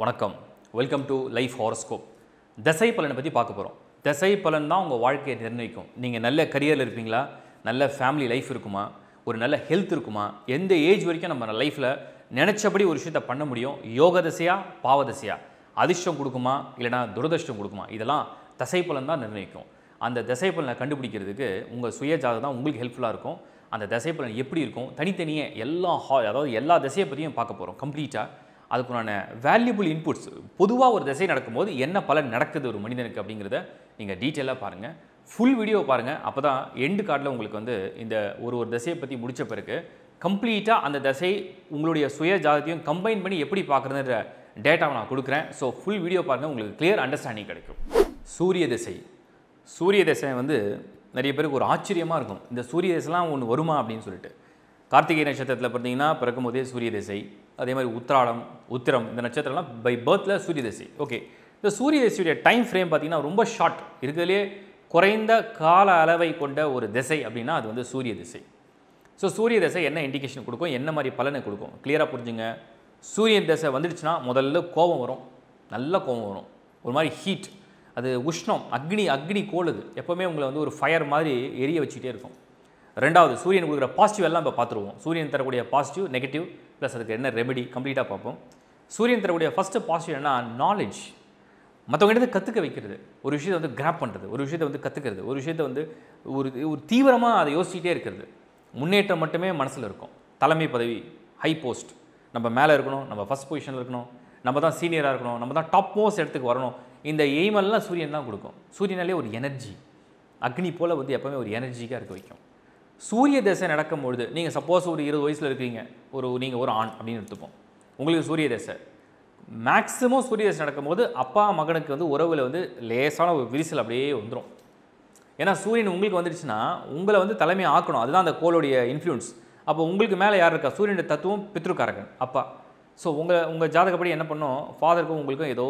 வணக்கம் welcome to life horoscope தசை பலனை பற்றி பார்க்க போகிறோம். தசை பலன் தான் உங்கள் வாழ்க்கையை நிர்ணயிக்கும். நீங்கள் நல்ல கரியரில் இருப்பீங்களா, நல்ல ஃபேமிலி லைஃப் இருக்குமா, ஒரு நல்ல ஹெல்த் இருக்குமா, எந்த ஏஜ் வரைக்கும் நம்ம லைஃப்பில் நினச்சபடி ஒரு விஷயத்தை பண்ண முடியும், யோக தசையா பாவதசையா, அதிர்ஷ்டம் கொடுக்குமா இல்லைனா துரதிர்ஷ்டம் கொடுக்குமா, இதெல்லாம் தசை பலன் தான் நிர்ணயிக்கும். அந்த தசை பலனை கண்டுபிடிக்கிறதுக்கு உங்கள் சுய ஜாதகம் தான் உங்களுக்கு ஹெல்ப்ஃபுல்லாக இருக்கும். அந்த தசை பலன் எப்படி இருக்கும் தனித்தனியே எல்லா எல்லா தசையை பற்றியும் பார்க்க போகிறோம் கம்ப்ளீட்டாக. அதுக்குண்டான வேல்யூபிள் இன்புட்ஸ், பொதுவாக ஒரு திசை நடக்கும்போது என்ன பலன் நடக்குது ஒரு மனிதனுக்கு அப்படிங்கிறத நீங்கள் டீட்டெயிலாக பாருங்கள், ஃபுல் வீடியோ பாருங்கள். அப்போ தான் எண்டு கார்டில் உங்களுக்கு வந்து இந்த ஒரு திசையை பற்றி முடித்த பிறகு கம்ப்ளீட்டாக அந்த திசை உங்களுடைய சுய ஜாதகத்தையும் கம்பைன் பண்ணி எப்படி பார்க்குறதுன்ற டேட்டாவை நான் கொடுக்குறேன். ஸோ ஃபுல் வீடியோ பாருங்கள், உங்களுக்கு கிளியர் அண்டர்ஸ்டாண்டிங் கிடைக்கும். சூரிய திசை வந்து நிறைய பேருக்கு ஒரு ஆச்சரியமாக இருக்கும், இந்த சூரிய திசைலாம் ஒன்று வருமா அப்படின்னு சொல்லிட்டு. கார்த்திகை நட்சத்திரத்தில் பார்த்தீங்கன்னா பிறக்கும் போதே சூரிய திசை, அதே மாதிரி உத்திரம் இந்த நட்சத்திரம்லாம் பை பர்த்தில் சூரிய திசை. ஓகே, இந்த சூரிய திசையுடைய டைம் ஃப்ரேம் பார்த்திங்கன்னா ரொம்ப ஷார்ட், இருக்கிறதுலே குறைந்த கால அளவை கொண்ட ஒரு திசை அப்படின்னா அது வந்து சூரிய திசை. ஸோ சூரிய திசை என்ன இண்டிகேஷன் கொடுக்கும், என்ன மாதிரி பலனை கொடுக்கும் கிளியராக புரிஞ்சுங்க. சூரிய திசை வந்துடுச்சுன்னா முதல்ல கோபம் வரும், நல்ல கோபம் வரும், ஒரு மாதிரி ஹீட், அது உஷ்ணம், அக்னி கோளுது, எப்போவுமே உங்களை வந்து ஒரு ஃபயர் மாதிரி எரிய வச்சுக்கிட்டே இருக்கும். ரெண்டாவது, சூரியன் கொடுக்குற பாசிட்டிவ் எல்லாம் இப்போ பார்த்துருவோம். சூரியன் தரக்கூடிய பாசிட்டிவ், நெகட்டிவ் ப்ளஸ் அதுக்கு என்ன ரெமெடி கம்ப்ளீட்டாக பார்ப்போம். சூரியன் தரக்கூடிய ஃபஸ்ட்டு பாசிட்டிவ் என்னன்னா நாலேஜ், மற்றவங்கிட்ட கற்றுக்க வைக்கிறது, ஒரு விஷயத்தை வந்து கிராப் பண்ணுறது, ஒரு விஷயத்தை வந்து கற்றுக்கிறது, ஒரு விஷயத்தை வந்து ஒரு தீவிரமாக அதை யோசிச்சுட்டே இருக்கிறது. முன்னேற்றம் மட்டுமே மனசில் இருக்கும். தலைமை பதவி, ஹை போஸ்ட், நம்ம மேலே இருக்கணும், நம்ம ஃபஸ்ட் பொசிஷனில் இருக்கணும், நம்ம தான் சீனியராக இருக்கணும், நம்ம தான் டாப் மோஸ்ட் இடத்துக்கு வரணும், இந்த எய்மெல்லாம் சூரியன் தான் கொடுக்கும். சூரியனாலே ஒரு எனர்ஜி, அக்னி போல் வந்து எப்போவுமே ஒரு எனர்ஜிக்காக இருக்க வைக்கும். சூரிய தசை நடக்கும்பொழுது நீங்கள் சப்போஸ் ஒரு 20 வயசில் இருக்கிறீங்க, நீங்கள் ஒரு ஆண் அப்படின்னு எடுத்துப்போம், உங்களுக்கு சூரிய தசை மேக்ஸிமம் சூரிய தசை நடக்கும்போது அப்பா மகனுக்கு வந்து உறவில் வந்து லேசான ஒரு விரிசல் அப்படியே வந்துடும். ஏன்னா சூரியன் உங்களுக்கு வந்துடுச்சுன்னா உங்களை வந்து தலைமையை ஆக்கணும், அதுதான் அந்த கோளுடைய இன்ஃப்ளூயன்ஸ். அப்போ உங்களுக்கு மேலே யார் இருக்கா, சூரியனுடைய தத்துவம் பித்ருக்காரகன் அப்பா. ஸோ உங்கள் ஜாதகப்படி என்ன பண்ணோம், ஃபாதருக்கும் உங்களுக்கும் ஏதோ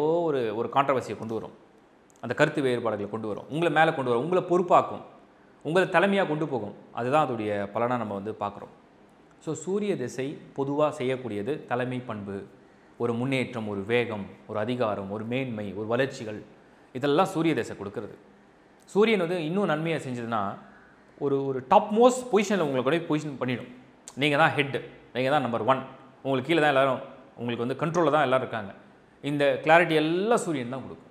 ஒரு கான்ட்ரவர்சியை கொண்டு வரும், அந்த கருத்து வேறுபாடுகளை கொண்டு வரும், உங்களை மேலே கொண்டு வரும், உங்களை பொறுப்பாக்கும், உங்களை தலைமையாக கொண்டு போகும். அதுதான் அதோடைய பலனாக நம்ம வந்து பார்க்குறோம். ஸோ சூரிய திசை பொதுவாக செய்யக்கூடியது தலைமை பண்பு, ஒரு முன்னேற்றம், ஒரு வேகம், ஒரு அதிகாரம், ஒரு மேன்மை, ஒரு வளர்ச்சிகள், இதெல்லாம் சூரிய திசை கொடுக்கறது. சூரியன் வந்து இன்னும் நன்மையாக செஞ்சதுன்னா ஒரு டாப் மோஸ்ட் பொசிஷனில் உங்களை கூட பொசிஷன் பண்ணிடும். நீங்கள் தான் ஹெட்டு, நீங்கள் தான் நம்பர் 1, உங்களுக்கு கீழே தான் எல்லோரும், உங்களுக்கு வந்து கண்ட்ரோலில் தான் எல்லோரும் இருக்காங்க. இந்த கிளாரிட்டி எல்லாம் சூரியன் தான் கொடுக்கும்.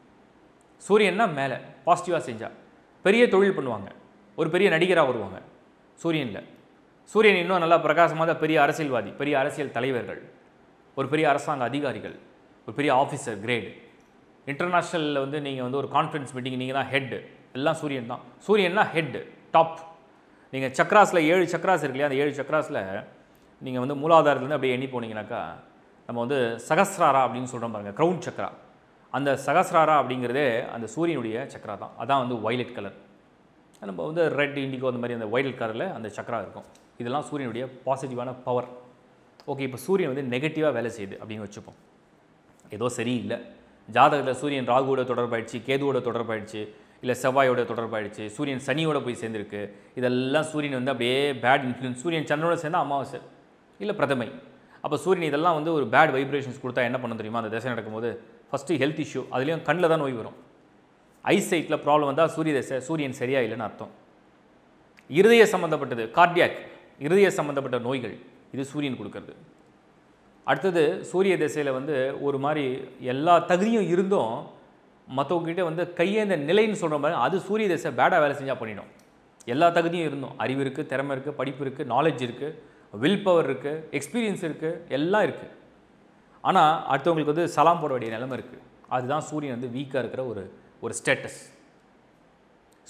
சூரியன்னா மேலே பாசிட்டிவாக செஞ்சால் பெரிய தொழில் பண்ணுவாங்க, ஒரு பெரிய நடிகராக வருவாங்க சூரியனில். சூரியன் இன்னும் நல்லா பிரகாசமாக பெரிய அரசியல்வாதி, பெரிய அரசியல் தலைவர்கள், ஒரு பெரிய அரசாங்க அதிகாரிகள், ஒரு பெரிய ஆஃபீஸர் கிரேடு, இன்டர்நேஷ்னலில் வந்து நீங்கள் வந்து ஒரு கான்ஃபரன்ஸ் மீட்டிங் நீங்கள் தான் ஹெட்டு, எல்லாம் சூரியன் தான். சூரியன்னா ஹெட்டு டாப். நீங்கள் சக்ராஸில் 7 சக்ராஸ் இருக்கு இல்லையா, அந்த 7 சக்ராஸில் நீங்கள் வந்து மூலாதாரத்துலேருந்து அப்படியே எண்ணி போனீங்கன்னாக்கா நம்ம வந்து சகஸ்ராரா அப்படின்னு சொல்கிறோம் பாருங்கள், க்ரௌன் சக்ரா. அந்த சகஸ்ராரா அப்படிங்கிறதே அந்த சூரியனுடைய சக்ரா தான், அதான் வந்து வயலட் கலர், நம்ம வந்து ரெட், இண்டிகோ, அந்த மாதிரி அந்த வைல்ட் கலரில் அந்த சக்கரா இருக்கும். இதெல்லாம் சூரியனுடைய பாசிட்டிவான பவர். ஓகே, இப்போ சூரியன் வந்து நெகட்டிவாக வேலை செய்யுது அப்படின்னு வச்சுப்போம், ஏதோ சரியில்லை ஜாதகத்தில். சூரியன் ராகுவோட தொடர்பாயிடுச்சு, கேதுவோட தொடர்பாயிடுச்சு, இல்லை செவ்வாயோட தொடர்பாயிடுச்சு, சூரியன் சனியோட போய் சேர்ந்துருக்கு, இதெல்லாம் சூரியன் வந்து அப்படியே பேட் இன்ஃப்ளூயன்ஸ். சூரியன் சந்திரனோட சேர்ந்தால் அமாவாசை இல்லை பிரதமை. அப்போ சூரியன் இதெல்லாம் வந்து ஒரு பேட் வைப்ரேஷன்ஸ் கொடுத்தா என்ன பண்ண தெரியுமா, அந்த திசை நடக்கும்போது ஃபஸ்ட்டு ஹெல்த் இஷ்யூ, அதுலேயும் கண்ணில் தான் நோய் வரும். ஐசைட்டில் ப்ராப்ளம் வந்தால் சூரிய தசை, சூரியன் சரியாக இல்லைன்னு அர்த்தம். இருதய சம்மந்தப்பட்டது, கார்டியாக், இருதய சம்மந்தப்பட்ட நோய்கள், இது சூரியன் கொடுக்கறது. அடுத்தது சூரிய தசையில் வந்து ஒரு மாதிரி எல்லா தகுதியும் இருந்தும் மற்றவங்ககிட்ட வந்து கையேந்த நிலைன்னு சொல்கிற மாதிரி, அது சூரிய தசை பேடாக வேலை செஞ்சால் பண்ணிடும். எல்லா தகுதியும் இருந்தும், அறிவு இருக்குது, திறமை இருக்குது, படிப்பு இருக்குது, நாலேஜ் இருக்குது, வில் பவர் இருக்குது, எக்ஸ்பீரியன்ஸ் இருக்குது, எல்லாம் இருக்குது, ஆனால் அடுத்தவங்களுக்கு வந்து சலாம் போட வேண்டிய நிலைமை இருக்குது. அதுதான் சூரியன் வந்து வீக்காக இருக்கிற ஒரு ஸ்டேட்டஸ்.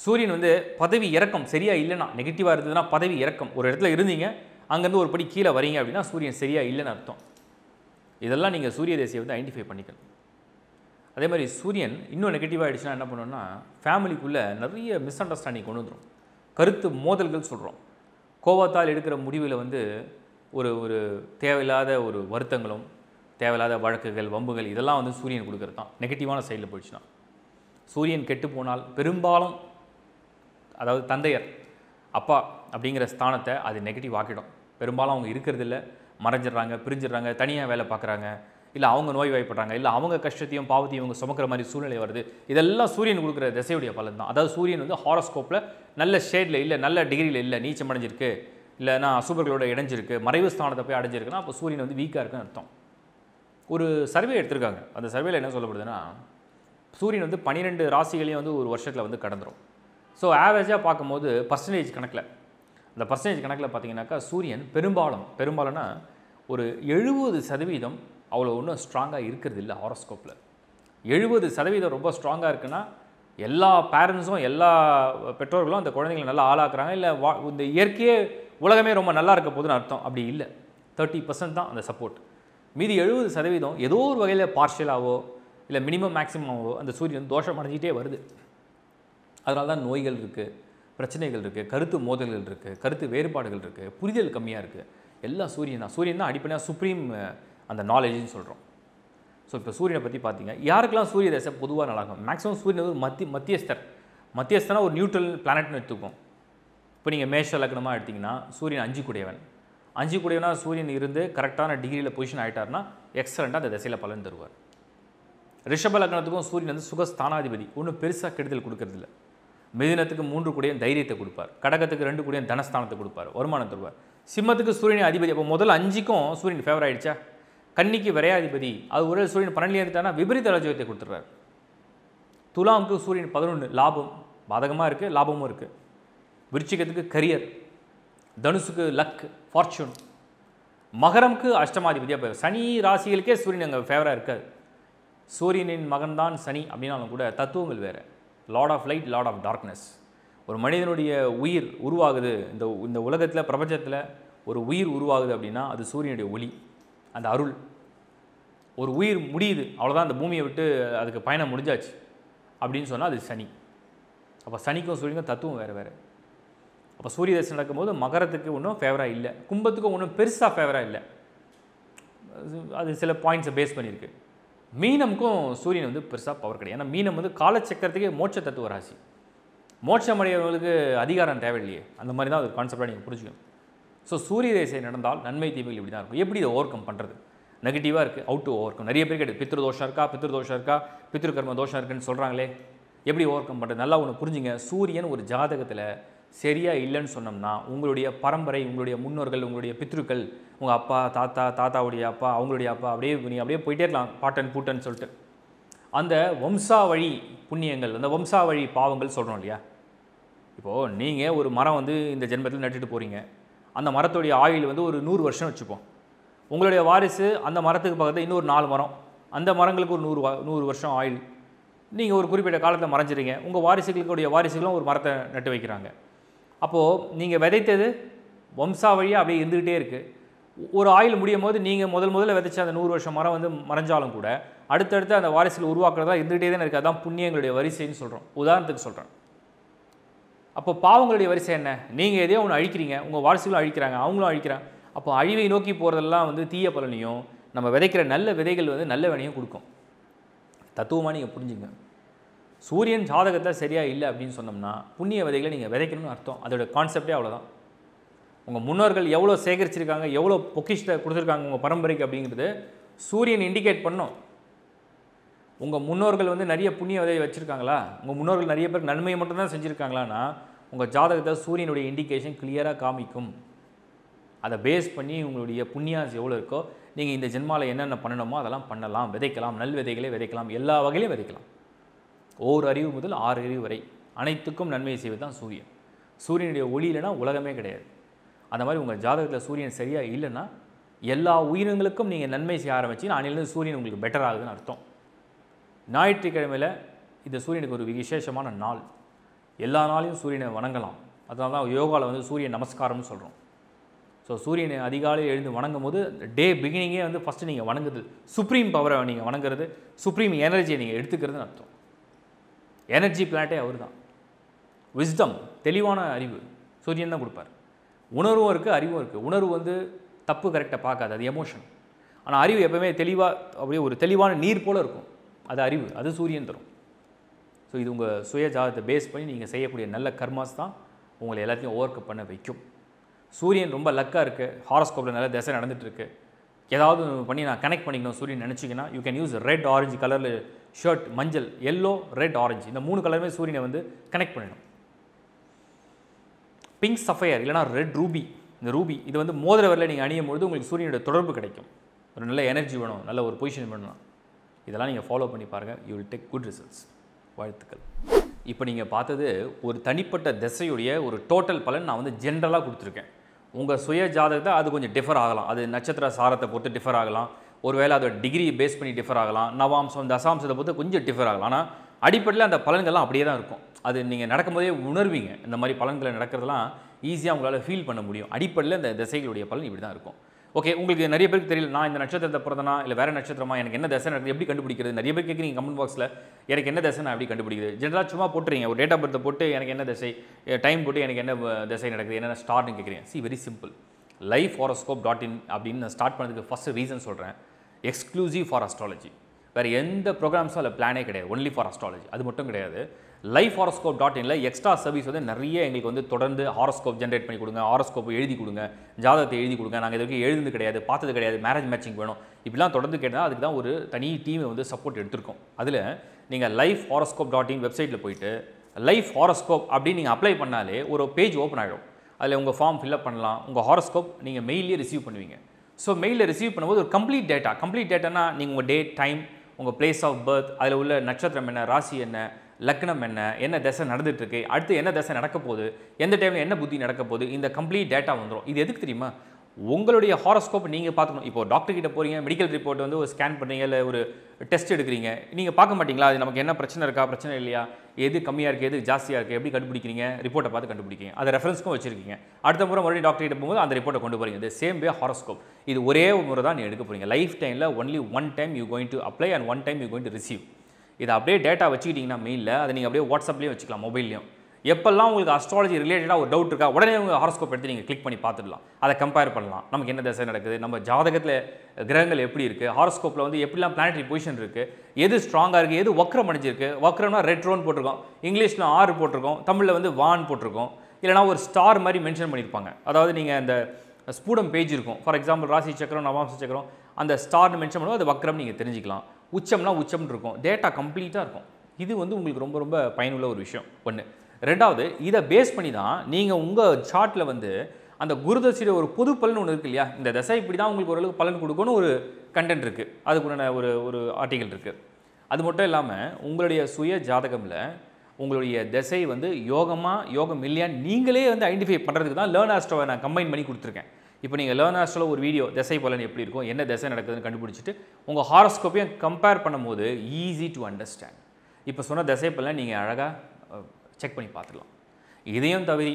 சூரியன் வந்து பதவி இறக்கம், சரியாக இல்லைன்னா, நெகட்டிவாக இருந்ததுன்னா பதவி இறக்கம், ஒரு இடத்துல இருந்தீங்க அங்கேருந்து ஒரு படி கீழே வரீங்க அப்படின்னா சூரியன் சரியாக இல்லைன்னு அர்த்தம். இதெல்லாம் நீங்கள் சூரிய தசையை வந்து ஐடென்டிஃபை பண்ணிக்கணும். அதே மாதிரி சூரியன் இன்னும் நெகட்டிவாக ஆகிடுச்சுன்னா என்ன பண்ணணும்னா ஃபேமிலிக்குள்ளே நிறைய மிஸ் அண்டர்ஸ்டாண்டிங் கொண்டு வந்துடும், கருத்து மோதல்கள் சொல்கிறோம், கோபத்தால் எடுக்கிற முடிவில் வந்து ஒரு தேவையில்லாத ஒரு வருத்தங்களும், தேவையில்லாத வழக்குகள், வம்புகள், இதெல்லாம் வந்து சூரியன் கொடுக்குறது தான் நெகட்டிவான சைடில் போயிடுச்சுன்னா. சூரியன் கெட்டு போனால் பெரும்பாலும், அதாவது தந்தையர் அப்பா அப்படிங்கிற ஸ்தானத்தை அது நெகட்டிவ் ஆக்கிடும். பெரும்பாலும் அவங்க இருக்கிறதில்ல, மறைஞ்சிடுறாங்க, பிரிஞ்சிடுறாங்க, தனியாக வேலை பார்க்குறாங்க, இல்லை அவங்க நோய்வாய்ப்படுறாங்க, இல்லை அவங்க கஷ்டத்தையும் பாவத்தையும் இவங்க சுமக்கிற மாதிரி சூழ்நிலை வருது. இதெல்லாம் சூரியன் கொடுக்குற திசையுடைய பலன் தான். அதாவது சூரியன் வந்து ஹாரோஸ்கோப்பில் நல்ல ஷேடில் இல்லை, நல்ல டிகிரியில் இல்லை, நீச்சம் அடைஞ்சிருக்கு, இல்லைனா அசுபர்களோட இணைஞ்சிருக்கு, மறைவு ஸ்தானத்தை போய் அடைஞ்சிருக்குன்னா அப்போ சூரியன் வந்து வீக்காக இருக்குன்னு அர்த்தம். ஒரு சர்வே எடுத்திருக்காங்க. அந்த சர்வேல என்ன சொல்லப்படுதுன்னா, சூரியன் வந்து 12 ராசிகளையும் வந்து ஒரு வருஷத்தில் வந்து கடந்துடும். ஸோ ஆவரேஜாக பார்க்கும்போது பர்சன்டேஜ் கணக்கில், அந்த பர்சன்டேஜ் கணக்கில் பார்த்தீங்கன்னாக்கா சூரியன் பெரும்பாலும்னா ஒரு 70% அவ்வளோ ஒன்றும் ஸ்ட்ராங்காக இருக்கிறது இல்லை. ஹாரோஸ்கோப்பில் 70% ரொம்ப ஸ்ட்ராங்காக இருக்குன்னா எல்லா பேரண்ட்ஸும் எல்லா பெற்றோர்களும் அந்த குழந்தைங்களை நல்லா ஆளாக்குறாங்க, இல்லை இந்த இயற்கையே உலகமே ரொம்ப நல்லா இருக்க போதுன்னு அர்த்தம். அப்படி இல்லை, 30% தான் அந்த சப்போர்ட். மீதி 70% ஏதோ ஒரு வகையில் பார்ஷியலாகவோ இல்லை மினிமம் மேக்ஸிமாவோ அந்த சூரியன் தோஷம் அடைஞ்சிக்கிட்டே வருது. அதனால தான் நோய்கள் இருக்குது, பிரச்சனைகள் இருக்குது, கருத்து மோதல்கள் இருக்குது, கருத்து வேறுபாடுகள் இருக்குது, புரிதல் கம்மியாக இருக்குது. எல்லாம் சூரியன் தான் அடிப்படையாக சுப்ரீம் அந்த நாலேஜ்னு சொல்கிறோம். ஸோ இப்போ சூரியனை பற்றி பார்த்தீங்க, யாருக்கெல்லாம் சூரிய தசை பொதுவாக நல்லாகும்? மேக்ஸிமம் சூரியன் வந்து மத்தியஸ்தனா ஒரு நியூட்ரல் பிளானட்னு எடுத்துக்கும். இப்போ நீங்கள் மேஷ லக்னமாக எடுத்திங்கன்னா சூரியன் 5 கூடையவனா சூரியன் இருந்து கரெக்டான டிகிரியில் பொசிஷன் ஆகிட்டார்னா எக்ஸலண்ட்டாக அந்த திசையில் பலன் தருவார். ரிஷப லக்னத்துக்கும் சூரியன் வந்து சுகஸ்தானாதிபதி, ஒன்றும் பெருசாக கெடுதல் கொடுக்கறதில்ல. மிதுனத்துக்கு 3 கூடையும் தைரியத்தை கொடுப்பார், கடகத்துக்கு 2 கூடையும் தனஸ்தானத்தை கொடுப்பார், வருமானம் தருவார். சிம்மத்துக்கு சூரியன் அதிபதி. அப்போ முதல் 5க்கும் சூரியன் ஃபேவர் ஆகிடுச்சா? கன்னிக்கு விரையாதிபதி, அது ஒரு சூரியன் 12 எடுத்தானா விபரீத ராஜ்யத்தை கொடுத்துட்றாரு. துலாமுக்கு சூரியன் 11, லாபம் பாதகமாக இருக்குது, லாபமும் இருக்குது. விருச்சிகத்துக்கு கரியர், தனுசுக்கு லக் ஃபார்ச்சூன், மகரம்க்கு அஷ்டமாதிபதியாக போயிடும். சனி ராசிகளுக்கே சூரியன் அங்கே ஃபேவராக இருக்காது. சூரியனின் மகன்தான் சனி அப்படின்னாலும் கூட தத்துவங்கள் வேறு. Lord of light, lord of darkness. ஒரு மனிதனுடைய உயிர் உருவாகுது, இந்த உலகத்தில் பிரபஞ்சத்தில் ஒரு உயிர் உருவாகுது அப்படின்னா அது சூரியனுடைய ஒளி, அந்த அருள். ஒரு உயிர் முடியுது, அவ்வளோதான், அந்த பூமியை விட்டு அதுக்கு பயணம் முடிஞ்சாச்சு அப்படின்னு சொன்னால் அது சனி. அப்போ சனிக்கும் சூரியனுக்கும் தத்துவம் வேறு. அப்போ சூரிய தசை நடக்கும்போது மகரத்துக்கு ஒன்றும் ஃபேவராக இல்லை, கும்பத்துக்கும் ஒன்றும் பெருசாக ஃபேவராக இல்லை, அது சில பாயிண்ட்ஸை பேஸ் பண்ணியிருக்கு. மீனமுக்கும் சூரியன் வந்து பெருசாக பவர் கிடையாது. ஏன்னா மீனம் வந்து காலச்சக்கரத்துக்கே மோட்ச தத்துவ ராசி. மோட்சம் அடையவர்களுக்கு அதிகாரம் தேவையில்லையே, அந்த மாதிரி தான் அது கான்செப்டாக நீங்கள் புரிஞ்சுக்கணும். ஸோ சூரிய தசை நடந்தால் நன்மை தீமைகள் இப்படி தான் இருக்கும். எப்படி இதை ஓவர் கம் பண்ணுறது? நெகட்டிவாக இருக்குது, அவுட் டு ஓவர் கம். நிறைய பேர் கேட்டு பித்ரு தோஷம் இருக்கா, பித்ருகர்ம தோஷம் இருக்குன்னு சொல்கிறாங்களே, எப்படி ஓவர் கம் பண்ணுறது? நல்லா ஒன்று புரிஞ்சுங்க, சூரியன் ஒரு ஜாதகத்தில் சரியாக இல்லைன்னு சொன்னோம்னா உங்களுடைய பரம்பரை, உங்களுடைய முன்னோர்கள், உங்களுடைய பித்ருக்கள், உங்கள் அப்பா, தாத்தாவுடைய அப்பா, அவங்களுடைய அப்பா, அப்படியே போயிட்டே இருக்கலாம், பாட்டன் பூட்டன்னு சொல்லிட்டு. அந்த வம்சாவழி புண்ணியங்கள், அந்த வம்சாவழி பாவங்கள் சொல்கிறோம் இல்லையா? இப்போது நீங்கள் ஒரு மரம் வந்து இந்த ஜென்மத்தில் நட்டுட்டு போகிறீங்க, அந்த மரத்துடைய ஆயுள் வந்து ஒரு 100 வருஷம் வச்சுப்போம். உங்களுடைய வாரிசு அந்த மரத்துக்கு பக்கத்தில் இன்னொரு 4 மரம், அந்த மரங்களுக்கு ஒரு 100 வருஷம் ஆயுள். நீங்கள் ஒரு குறிப்பிட்ட காலத்தில் மறைஞ்சிருங்க, உங்கள் வாரிசுகளுடைய வாரிசுகளும் ஒரு மரத்தை நட்டு வைக்கிறாங்க. அப்போது நீங்கள் விதைத்தது வம்சாவழியாக அப்படியே இருந்துக்கிட்டே இருக்குது. ஒரு ஆயில் முடியும் போது நீங்கள் முதல்ல விதைச்ச அந்த 100 வருஷம் மரம் வந்து மறைஞ்சாலும் கூட அடுத்தடுத்து அந்த வாரிசுகள் உருவாக்குறதா இருந்துகிட்டே தான் இருக்குது. அதுதான் புண்ணியங்களுடைய வரிசைன்னு சொல்கிறோம். உதாரணத்துக்கு சொல்கிறேன். அப்போ பாவங்களுடைய வரிசை என்ன? நீங்கள் எதையோ ஒன்று அழிக்கிறீங்க, உங்கள் வாரிசுகளும் அழிக்கிறாங்க, அவங்களும் அழிக்கிறாங்க. அப்போ அழிவை நோக்கி போகிறதெல்லாம் வந்து தீய பலனையும், நம்ம விதைக்கிற நல்ல விதைகள் வந்து நல்ல வினையும் கொடுக்கும். தத்துவமாக நீங்கள் புரிஞ்சுங்க. சூரியன் ஜாதகத்தை சரியாக இல்லை அப்படின்னு சொன்னோம்னா புண்ணிய விதைகளை நீங்கள் விதைக்கணும்னு அர்த்தம். அதோட கான்செப்டே அவ்வளோதான். உங்கள் முன்னோர்கள் எவ்வளோ சேகரிச்சிருக்காங்க, எவ்வளோ பொக்கிஷத்தை கொடுத்துருக்காங்க உங்கள் பரம்பரைக்கு அப்படிங்கிறது சூரியன் இண்டிகேட் பண்ணும். உங்கள் முன்னோர்கள் வந்து நிறைய புண்ணிய விதையை வச்சுருக்காங்களா, உங்கள் முன்னோர்கள் நிறைய பேர் நன்மையை மட்டும்தான் செஞ்சுருக்காங்களான்னா உங்கள் ஜாதகத்தை சூரியனுடைய இண்டிகேஷன் கிளியராக காமிக்கும். அதை பேஸ் பண்ணி உங்களுடைய புண்ணியாஸ் எவ்வளோ இருக்கோ, நீங்கள் இந்த ஜென்மாவில் என்னென்ன பண்ணணுமோ அதெல்லாம் பண்ணலாம், விதைக்கலாம், நல் விதைகளே விதைக்கலாம், எல்லா வகையிலையும் விதைக்கலாம். ஓர் அறிவு முதல் 6 அறிவு வரை அனைத்துக்கும் நன்மையை செய்வது தான் சூரியன். சூரியனுடைய ஒளி இல்லைன்னா உலகமே கிடையாது. அந்த மாதிரி உங்கள் ஜாதகத்தில் சூரியன் சரியாக இல்லைன்னா எல்லா உயிரினங்களுக்கும் நீங்கள் நன்மை செய்ய ஆரம்பிச்சிங்கன்னா அன்னிலிருந்து சூரியன் உங்களுக்கு பெட்டர் ஆகுதுன்னு அர்த்தம். ஞாயிற்றுக்கிழமையில் இந்த சூரியனுக்கு ஒரு விசேஷமான நாள். எல்லா நாளையும் சூரியனை வணங்கலாம். அதனால தான் யோகாவில் வந்து சூரிய நமஸ்காரம்னு சொல்கிறோம். ஸோ சூரியனை அதிகாலையில் எழுந்து வணங்கும் போது டே பிகினிங்கே வந்து ஃபஸ்ட்டு நீங்கள் வணங்குது சுப்ரீம் பவரை நீங்கள் வணங்குறது, சுப்ரீம் எனர்ஜியை நீங்கள் எடுத்துக்கிறதுன்னு அர்த்தம். எனர்ஜி பிளானட்டே அவர் தான். விஸ்டம், தெளிவான அறிவு சூரியன் தான் கொடுப்பார். உணர்வும் இருக்குது, அறிவும் இருக்குது. உணர்வு வந்து தப்பு கரெக்டாக பார்க்காது, அது எமோஷன். ஆனால் அறிவு எப்போவுமே தெளிவாக, அப்படியே ஒரு தெளிவான நீர் போல் இருக்கும், அது அறிவு, அது சூரியன் தரும். ஸோ இது உங்கள் சுய ஜாதகத்தை பேஸ் பண்ணி நீங்கள் செய்யக்கூடிய நல்ல கர்மாஸ் தான் உங்களை எல்லாத்தையும் ஓவர் கப் பண்ண வைக்கும். சூரியன் ரொம்ப லக்காக இருக்குது, ஹாரோஸ்கோப்பில் நல்ல திசை நடந்துகிட்ருக்கு, ஏதாவது பண்ணி நான் கனெக்ட் பண்ணிக்கணும் சூரியன் நினச்சிங்கன்னா you can use red orange கலரில் ஷர்ட் மஞ்சள் எல்லோ ரெட் ஆரஞ்சு இந்த மூணு கலருமே சூரியனை வந்து கனெக்ட் பண்ணணும். பிங்க் சஃபயர் இல்லைனா ரெட் ரூபி இந்த ரூபி இது வந்து மோதிர வரல நீங்கள் அணியும்பொழுது உங்களுக்கு சூரியனுடைய தொடர்பு கிடைக்கும். ஒரு நல்ல எனர்ஜி வேணும், நல்ல ஒரு பொசிஷன் வேணும். இதெல்லாம் நீங்கள் ஃபாலோ பண்ணி பாருங்கள், you will take good results. வாழ்த்துக்கள். இப்போ நீங்கள் பார்த்தது ஒரு தனிப்பட்ட திசையுடைய ஒரு டோட்டல் பலன் நான் வந்து ஜென்ரலாக கொடுத்துருக்கேன். உங்கள் சுய ஜாதகத்தை அது கொஞ்சம் டிஃபர் ஆகலாம், அது நட்சத்திர சாரத்தை பொறுத்து டிஃபர் ஆகலாம், ஒருவேளை அதோட டிகிரி பேஸ் பண்ணி டிஃபர் ஆகலாம், நவாம்சம் தசாம்சத்தை பொறுத்து கொஞ்சம் டிஃபர் ஆகலாம். ஆனால் அடிப்படையில் அந்த பலன்கள்லாம் அப்படியே தான் இருக்கும். அது நீங்கள் நடக்கும்போதே உணர்வீங்க, இந்த மாதிரி பலன்களை நடக்கிறதுலாம் ஈஸியாக உங்களால் ஃபீல் பண்ண முடியும். அடிப்படையில் இந்த திசைகளுடைய பலன் இப்படி தான் இருக்கும். ஓகே, உங்களுக்கு நிறைய பேருக்கு தெரியல நான் இந்த நட்சத்திரத்தை பிறந்தனா இல்லை வேறு நட்சத்திரமா, எனக்கு என்ன திசை நடக்குது எப்படி கண்டுபிடிக்கிறது நிறைய பேர் கேட்குறீங்க கமெண்ட் பாக்ஸில். எனக்கு என்ன திசை நான் எப்படி கண்டுபிடிக்கிறது? ஜென்ரலாக சும்மா போட்டுறீங்க ஒரு டேட் ஆஃப் பர்த் போட்டு எனக்கு என்ன திசை டைம் போட்டு எனக்கு என்ன திசை நடக்குது என்னென்ன ஸ்டார்னு கேட்குறீங்க. சி வெரி சிம்பிள், lifehoroscope.in அப்படின்னு நான் ஸ்டார்ட் பண்ணதுக்கு ஃபஸ்ட்டு ரீசன் சொல்கிறேன். எக்ஸ்க்ளூசிவ் ஃபார் அஸ்ட்ராலஜி, வேறு எந்த ப்ரோக்ராம்ஸும் அதில் பிளானே கிடையாது, ஒன்லி ஃபார் அஸ்ட்ராலஜி. அது மட்டும் கிடையாது, lifehoroscope.in எக்ஸ்ட்ரா சர்வீஸ் வந்து நிறைய எங்களுக்கு வந்து தொடர்ந்து ஹாரோஸ்கோப் ஜென்ரேட் பண்ணி கொடுங்க, ஹாரோஸ்கோப் எழுதி கொடுங்க, ஜாதகத்தை எழுதி கொடுங்க, நாங்கள் இதுக்கு எழுதுனது கிடையாது பார்த்தது கிடையாது, மேரேஜ் மேட்சிங் வேணும் இப்படிலாம் தொடர்ந்து கேட்டால் அதுக்கு தான் ஒரு தனி டீமை வந்து சப்போர்ட் எடுத்திருக்கோம். அதில் நீங்கள் lifehoroscope.in வெப்சைட்டில் போயிட்டு லைஃப் ஹாரோஸ்கோப் அப்படின்னு நீங்கள் அப்ளை பண்ணாலே ஒரு பேஜ் ஓப்பன் ஆகிடும். அதில் உங்கள் ஃபார்ம் ஃபில்அப் பண்ணலாம், உங்கள் ஹாரோஸ்கோப் நீங்கள் மெயிலே ரிசீவ் பண்ணுவீங்க. ஸோ மெயிலில் ரிசீவ் பண்ணும்போது ஒரு கம்ப்ளீட் டேட்டானா நீங்கள் உங்கள் டேட் டைம் உங்கள் பிளேஸ் ஆஃப் பர்த் அதில் உள்ள நட்சத்திரம் என்ன ராசி என்ன லக்னம் என்ன என்ன தசை நடந்துகிட்ருக்கு அடுத்து என்ன தசை நடக்க போகுது எந்த டைமில் என்ன புத்தி நடக்க போகுது இந்த கம்ப்ளீட் டேட்டா வந்துடும். இது எதுக்கு தெரியுமா? உங்களுடைய ஹாரோஸ்கோப் நீங்கள் பார்த்துக்கணும். இப்போ டாக்டர் கிட்ட போகிறீங்க மெடிக்கல் ரிப்போர்ட் வந்து ஒரு ஸ்கேன் பண்ணுறீங்க இல்லை ஒரு டெஸ்ட் எடுக்கிறீங்க, நீங்கள் பார்க்க மாட்டிங்களா அது நமக்கு என்ன பிரச்சனை இருக்கா பிரச்சனை இல்லையா எது கம்மியாக இருக்குது எது ஜாஸ்தியாக இருக்குது எப்படி கண்டுபிடிக்கிறீங்க? ரிப்போர்ட்டை பார்த்து கண்டுபிடிக்கிறீங்க, அதை ரெஃபரன்ஸ்க்கும் வச்சுருக்கீங்க. அடுத்த முறை மறுபடியும் டாக்டர் கிட்ட போகும்போது அந்த ரிப்போர்ட்டை கொண்டு போகிறீங்க. இது சேம் வே ஹாரோஸ்கோப், இது ஒரே முறை தான் நீங்கள் எடுக்க போகிறீங்க. லைஃப் டைமில் only one time you going to apply and one time you going to receive. இதை அப்படியே டேட்டா வச்சுக்கிட்டிங்கன்னா மெயிலில் அதை நீங்கள் அப்படியே வாட்ஸ்அப்லேயும் வச்சுக்கலாம் மொபைல்லையும். எப்பெல்லாம் உங்களுக்கு அஸ்ட்ராலஜி ரிலேட்டடாக ஒரு டவுட் இருக்கா உடனே உங்கள் ஹாரோஸ்கோப் எடுத்து நீங்கள் கிளிக் பண்ணி பார்த்துடலாம், அதை கம்பேர் பண்ணலாம். நமக்கு என்ன திசை நடக்குது, நம்ம ஜாதகத்தில் கிரகங்கள் எப்படி இருக்குது, ஹாரோஸ்கோப்பில் வந்து எப்படிலாம் பிளானட்டரி பொசிஷன் இருக்குது, எது ஸ்ட்ராங்காக இருக்குது எது வக்ரம் அடைஞ்சிருக்கு. வக்ரம்னா ரெட்ரோன்னு போட்டிருக்கோம், இங்கிலீஷில் ஆறு போட்டிருக்கோம், தமிழில் வந்து வான் போட்டிருக்கோம், இல்லைனா ஒரு ஸ்டார் மாதிரி மென்ஷன் பண்ணியிருப்பாங்க. அதாவது நீங்கள் அந்த ஸ்பூடம் பேஜ் இருக்கும் ஃபார் எக்ஸாம்பிள் ராசி சக்கரம் நவாம்ச சக்கரம் அந்த ஸ்டார்னு மென்ஷன் பண்ணுவோம், அது வக்ரம் நீங்கள் தெரிஞ்சிக்கலாம். உச்சம்னா உச்சம்னு இருக்கும், டேட்டா கம்ப்ளீட்டாக இருக்கும். இது வந்து உங்களுக்கு ரொம்ப ரொம்ப பயனுள்ள ஒரு விஷயம். ஒன்று ரெண்டாவது, இதை பேஸ் பண்ணி தான் நீங்கள் உங்கள் சார்ட்டில் வந்து அந்த குருதசையோட ஒரு பொது பலன் ஒன்று இருக்குது இல்லையா, இந்த தசை இப்படி தான் உங்களுக்கு ஓரளவுக்கு பலன் கொடுக்குன்னு ஒரு கண்டென்ட் இருக்குது, அதுக்குண்டான ஒரு ஒரு ஆர்டிகல் இருக்குது. அது மட்டும் இல்லாமல் உங்களுடைய சுய ஜாதகமில் உங்களுடைய தசை வந்து யோகமாக யோகம் இல்லையான்னு நீங்களே வந்து ஐடென்டிஃபை பண்ணுறதுக்கு தான் லேர்ன் ஆஸ்ட்ரோவை நான் கம்பைன் பண்ணி கொடுத்துருக்கேன். இப்போ நீங்கள் லேர்ன் ஆஸ்ட்ரோவில் ஒரு வீடியோ திசை பலன் எப்படி இருக்கும் என்ன திசை நடக்குதுன்னு கண்டுபிடிச்சிட்டு உங்கள் ஹாரோஸ்கோப்பையும் கம்பேர் பண்ணும்போது ஈஸி டு அண்டர்ஸ்டாண்ட். இப்போ சொன்ன திசை பலன் நீங்கள் அழகாக செக் பண்ணி பார்த்துக்கலாம். இதையும் தவிர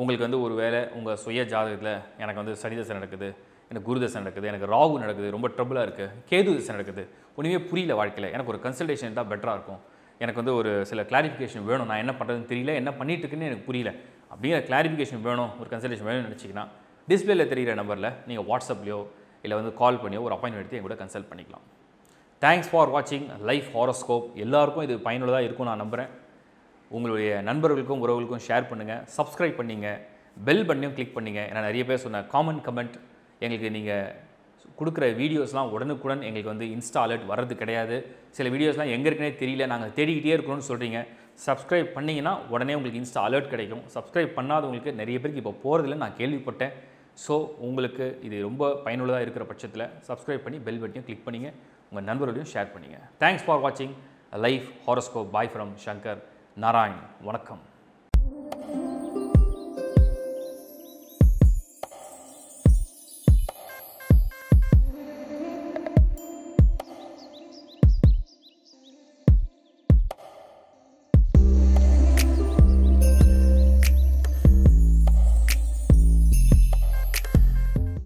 உங்களுக்கு வந்து ஒரு வேளை உங்கள் சுய ஜாதகத்தில் எனக்கு வந்து சனி தசை நடக்குது, எனக்கு குரு தசை நடக்குது, எனக்கு ராகு நடக்குது, ரொம்ப ட்ரபுளாக இருக்குது, கேது தசை நடக்குது, ஒன்றுமே புரியல வாழ்க்கையில், எனக்கு ஒரு கன்சல்டேஷன் இருந்தால் பெட்டராக இருக்கும், எனக்கு வந்து ஒரு சில கிளாரிஃபிகேஷன் வேணும், நான் என்ன பண்ணுறதுன்னு தெரியல என்ன பண்ணிட்டு இருக்குன்னு எனக்கு புரியல அப்படிங்கிற கிளாரிஃபிகேஷன் வேணும் ஒரு கன்சல்டேஷன் வேணும்னு நினச்சிங்கன்னா டிஸ்பிளேயில் தெரிகிற நம்பரில் நீங்கள் வாட்ஸ்அப்லையோ இல்லை வந்து கால் பண்ணியோ ஒரு அப்பாயின்மெண்ட் எடுத்து எங்கூட கன்சல்ட் பண்ணிக்கலாம். தேங்க்ஸ் ஃபார் வாட்சிங் லைஃப் ஹாரோஸ்கோப். எல்லாருக்கும் இது பயனுள்ளதாக இருக்கும் நான் நம்புகிறேன். உங்களுடைய நண்பர்களுக்கும் உறவுகளுக்கும் ஷேர் பண்ணுங்கள், சப்ஸ்கிரைப் பண்ணிங்க, பெல் பட்டனையும் கிளிக் பண்ணிங்க. ஏன்னா நிறைய பேர் சொன்ன கமெண்ட் எங்களுக்கு நீங்கள் கொடுக்குற வீடியோஸ்லாம் உடனுக்குடன் எங்களுக்கு வந்து இன்ஸ்டா அலர்ட் வர்றது கிடையாது, சில வீடியோஸ்லாம் எங்கே இருக்குன்னே தெரியல நாங்கள் தேடிக்கிட்டே இருக்கணும்னு சொல்கிறீங்க. சப்ஸ்கிரைப் பண்ணிங்கன்னா உடனே உங்களுக்கு இன்ஸ்டா அலர்ட் கிடைக்கும். சப்ஸ்கிரைப் பண்ணாதவங்களுக்கு நிறைய பேருக்கு இப்போ போகிறதில்ல நான் கேள்விப்பட்டேன். ஸோ உங்களுக்கு இது ரொம்ப பயனுள்ளதாக இருக்கிற பட்சத்தில் சப்ஸ்கிரைப் பண்ணி பெல் பட்டனையும் கிளிக் பண்ணிங்க, உங்கள் நண்பர்களையும் ஷேர் பண்ணிங்க. தேங்க்ஸ் ஃபார் வாட்சிங் life horoscope. Bye from Shankar Narayan. வணக்கம்.